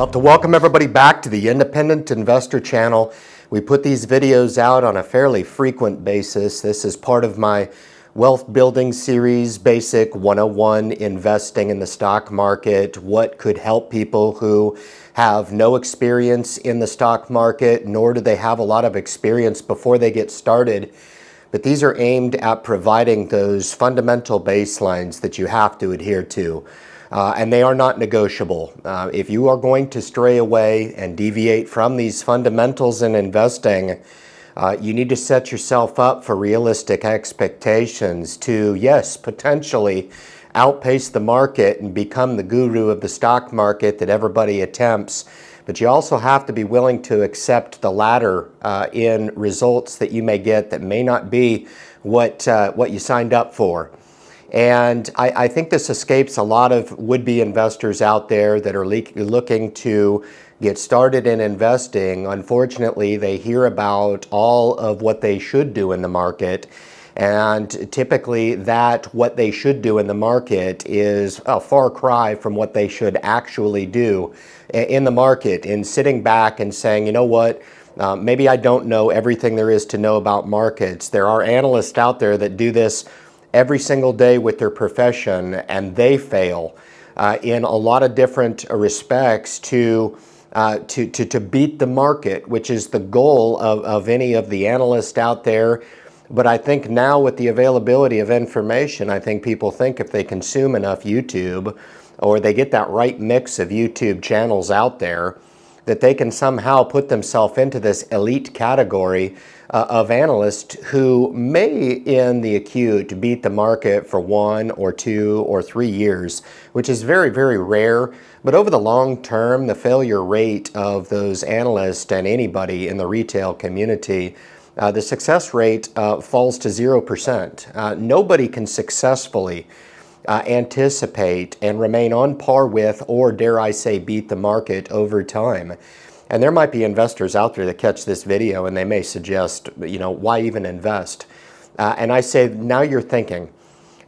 Love to welcome everybody back to the Independent Investor Channel. We put these videos out on a fairly frequent basis. This is part of my Wealth Building Series, Basic 101, Investing in the Stock Market, what could help people who have no experience in the stock market, nor do they have a lot of experience before they get started. But these are aimed at providing those fundamental baselines that you have to adhere to. And they are not negotiable. If you are going to stray away and deviate from these fundamentals in investing, you need to set yourself up for realistic expectations to, yes, potentially outpace the market and become the guru of the stock market that everybody attempts. But you also have to be willing to accept the latter in results that you may get that may not be what you signed up for. And I think this escapes a lot of would-be investors out there that are looking to get started in investing. Unfortunately, they hear about all of what they should do in the market. And typically that what they should do in the market is a far cry from what they should actually do in the market. And sitting back and saying, you know what, maybe I don't know everything there is to know about markets. There are analysts out there that do this every single day with their profession, and they fail in a lot of different respects to beat the market, which is the goal of any of the analysts out there. But I think now with the availability of information, I think people think if they consume enough YouTube or they get that right mix of YouTube channels out there, that they can somehow put themselves into this elite category of analysts who may in the acute beat the market for 1 or 2 or 3 years, which is very, very rare. But over the long term, the failure rate of those analysts and anybody in the retail community, the success rate falls to 0%. Nobody can successfully anticipate and remain on par with, or dare I say, beat the market over time. And there might be investors out there that catch this video and they may suggest, you know, why even invest? And I say, now you're thinking,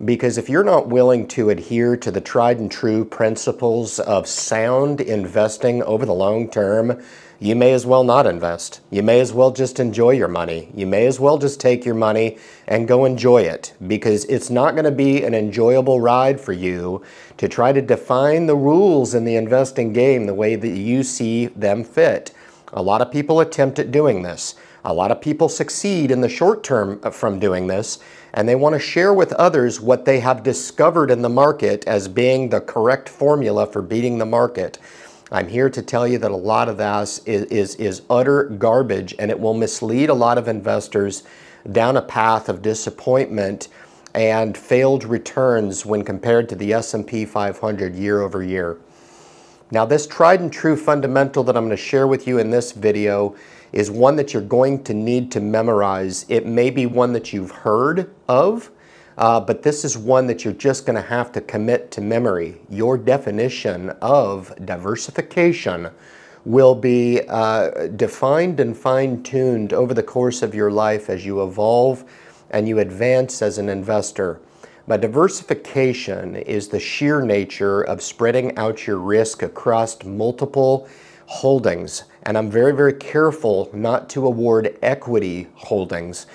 because if you're not willing to adhere to the tried and true principles of sound investing over the long term, you may as well not invest. You may as well just enjoy your money. You may as well just take your money and go enjoy it, because it's not going to be an enjoyable ride for you to try to define the rules in the investing game the way that you see them fit. A lot of people attempt at doing this. A lot of people succeed in the short term from doing this, and they want to share with others what they have discovered in the market as being the correct formula for beating the market. I'm here to tell you that a lot of that is utter garbage, and it will mislead a lot of investors down a path of disappointment and failed returns when compared to the S&P 500 year over year. Now, this tried and true fundamental that I'm going to share with you in this video is one that you're going to need to memorize. It may be one that you've heard of, but this is one that you're just going to have to commit to memory. Your definition of diversification will be defined and fine-tuned over the course of your life as you evolve and you advance as an investor. But diversification is the sheer nature of spreading out your risk across multiple holdings. And I'm very, very careful not to award equity holdings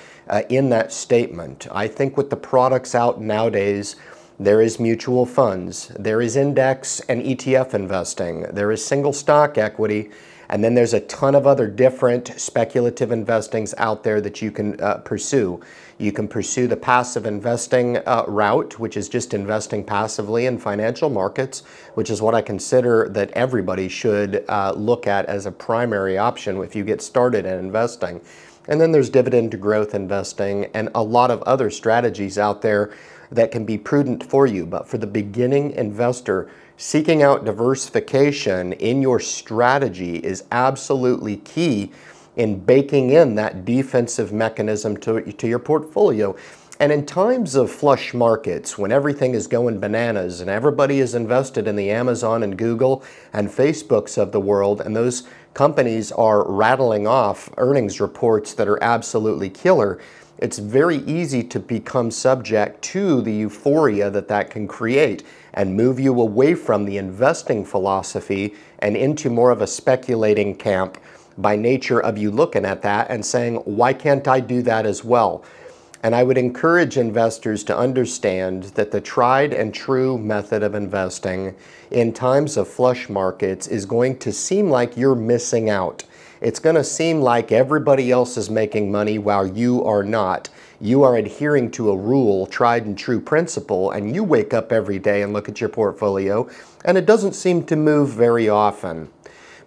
in that statement. I think with the products out nowadays, there is mutual funds, there is index and ETF investing, there is single stock equity, and then there's a ton of other different speculative investings out there that you can pursue. You can pursue the passive investing route, which is just investing passively in financial markets, which is what I consider that everybody should look at as a primary option if you get started in investing. And then there's dividend to growth investing and a lot of other strategies out there that can be prudent for you. But for the beginning investor, seeking out diversification in your strategy is absolutely key in baking in that defensive mechanism to your portfolio. And in times of flush markets, when everything is going bananas and everybody is invested in the Amazon and Google and Facebooks of the world, and those companies are rattling off earnings reports that are absolutely killer, it's very easy to become subject to the euphoria that that can create and move you away from the investing philosophy and into more of a speculating camp by nature of you looking at that and saying, why can't I do that as well? And I would encourage investors to understand that the tried and true method of investing in times of flush markets is going to seem like you're missing out. It's going to seem like everybody else is making money while you are not. You are adhering to a rule, tried and true principle, and you wake up every day and look at your portfolio, and it doesn't seem to move very often.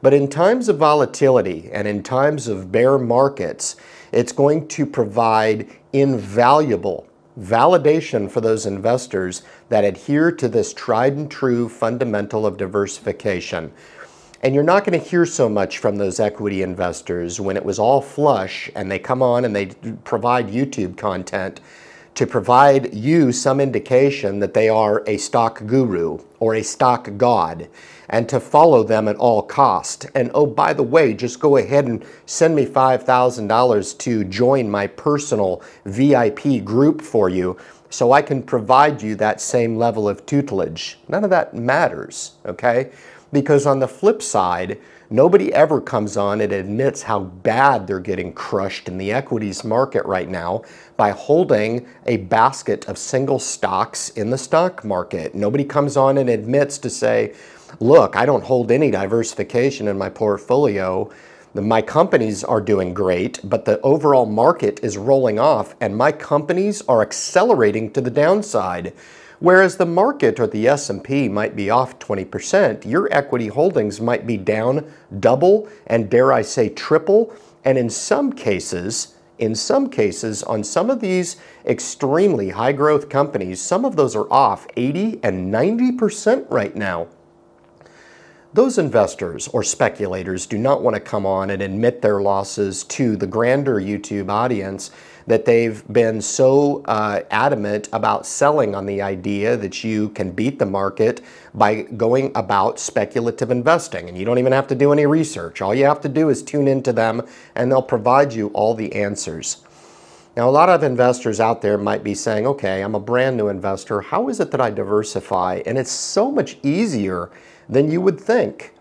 But in times of volatility and in times of bear markets, it's going to provide invaluable validation for those investors that adhere to this tried and true fundamental of diversification. And you're not going to hear so much from those equity investors when it was all flush and they come on and they provide YouTube content to provide you some indication that they are a stock guru or a stock god and to follow them at all cost. And oh, by the way, just go ahead and send me $5,000 to join my personal VIP group for you so I can provide you that same level of tutelage. None of that matters, okay? Because on the flip side, nobody ever comes on and admits how bad they're getting crushed in the equities market right now by holding a basket of single stocks in the stock market. Nobody comes on and admits to say, look, I don't hold any diversification in my portfolio. My companies are doing great, but the overall market is rolling off and my companies are accelerating to the downside. Whereas the market or the S&P might be off 20%, your equity holdings might be down double and dare I say triple. And in some cases, on some of these extremely high growth companies, some of those are off 80 and 90% right now. Those investors or speculators do not want to come on and admit their losses to the grander YouTube audience that they've been so adamant about selling on the idea that you can beat the market by going about speculative investing. And you don't even have to do any research. All you have to do is tune into them and they'll provide you all the answers. Now, a lot of investors out there might be saying, okay, I'm a brand new investor. How is it that I diversify? And it's so much easier than you would think.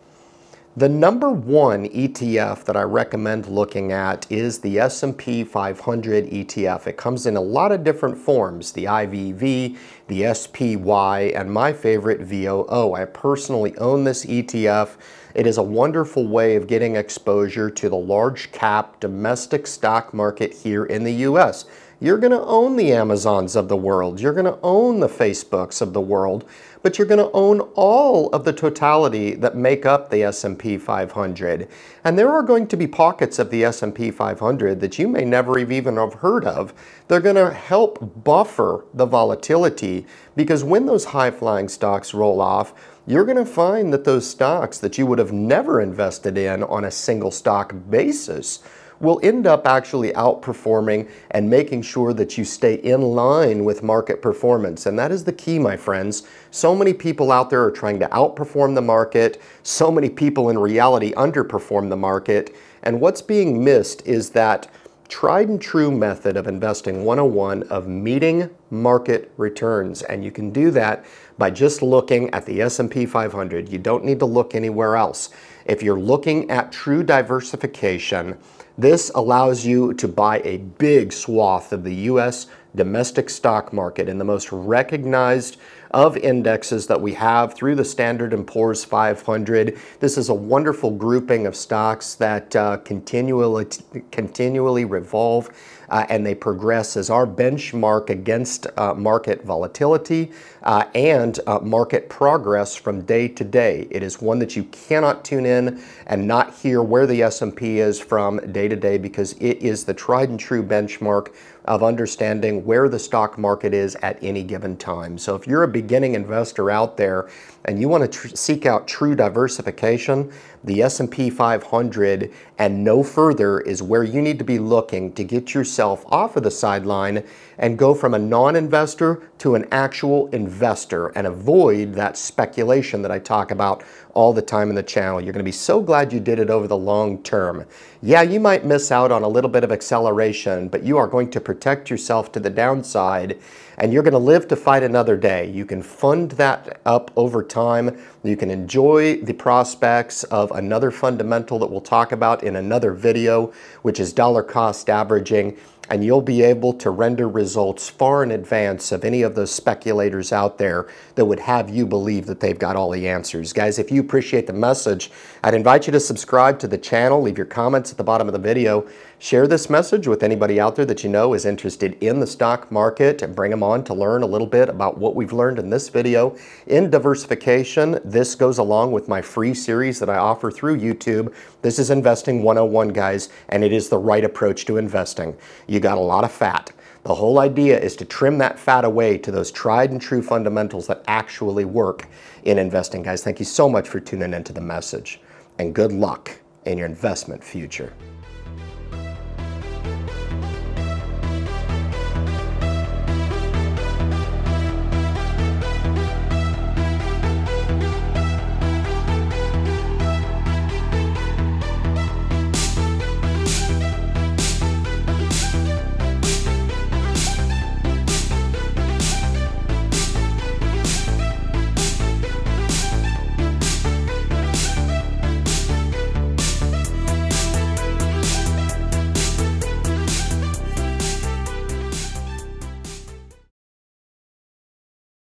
The number one ETF that I recommend looking at is the S&P 500 ETF. It comes in a lot of different forms, the IVV, the SPY, and my favorite VOO. I personally own this ETF. It is a wonderful way of getting exposure to the large cap domestic stock market here in the US. You're going to own the Amazons of the world. You're going to own the Facebooks of the world, but you're going to own all of the totality that make up the S&P 500. And there are going to be pockets of the S&P 500 that you may never even have heard of. They're going to help buffer the volatility because when those high-flying stocks roll off, you're going to find that those stocks that you would have never invested in on a single stock basis will end up actually outperforming and making sure that you stay in line with market performance. And that is the key, my friends. So many people out there are trying to outperform the market. So many people in reality underperform the market. And what's being missed is that tried and true method of investing 101 of meeting market returns. And you can do that by just looking at the S&P 500. You don't need to look anywhere else. If you're looking at true diversification, this allows you to buy a big swath of the US domestic stock market in the most recognized of indexes that we have through the Standard & Poor's 500. This is a wonderful grouping of stocks that continually revolve and they progress as our benchmark against market volatility and market progress from day to day. It is one that you cannot tune in and not hear where the S&P is from day to day because it is the tried and true benchmark of understanding where the stock market is at any given time. So if you're a beginning investor out there and you want to seek out true diversification, the S&P 500 and no further is where you need to be looking to get yourself off of the sideline and go from a non-investor to an actual investor and avoid that speculation that I talk about all the time in the channel. You're going to be so glad you did it over the long term. Yeah, you might miss out on a little bit of acceleration, but you are going to protect yourself to the downside, and you're going to live to fight another day. You can fund that up over time. You can enjoy the prospects of another fundamental that we'll talk about in another video, which is dollar cost averaging, and you'll be able to render results far in advance of any of those speculators out there that would have you believe that they've got all the answers. Guys, if you appreciate the message, I'd invite you to subscribe to the channel, leave your comments at the bottom of the video, share this message with anybody out there that you know is interested in the stock market, and bring them on to learn a little bit about what we've learned in this video in diversification. This goes along with my free series that I offer through YouTube. This is Investing 101, guys, and it is the right approach to investing. You got a lot of fat. The whole idea is to trim that fat away to those tried and true fundamentals that actually work in investing. Guys, thank you so much for tuning into the message, and good luck in your investment future.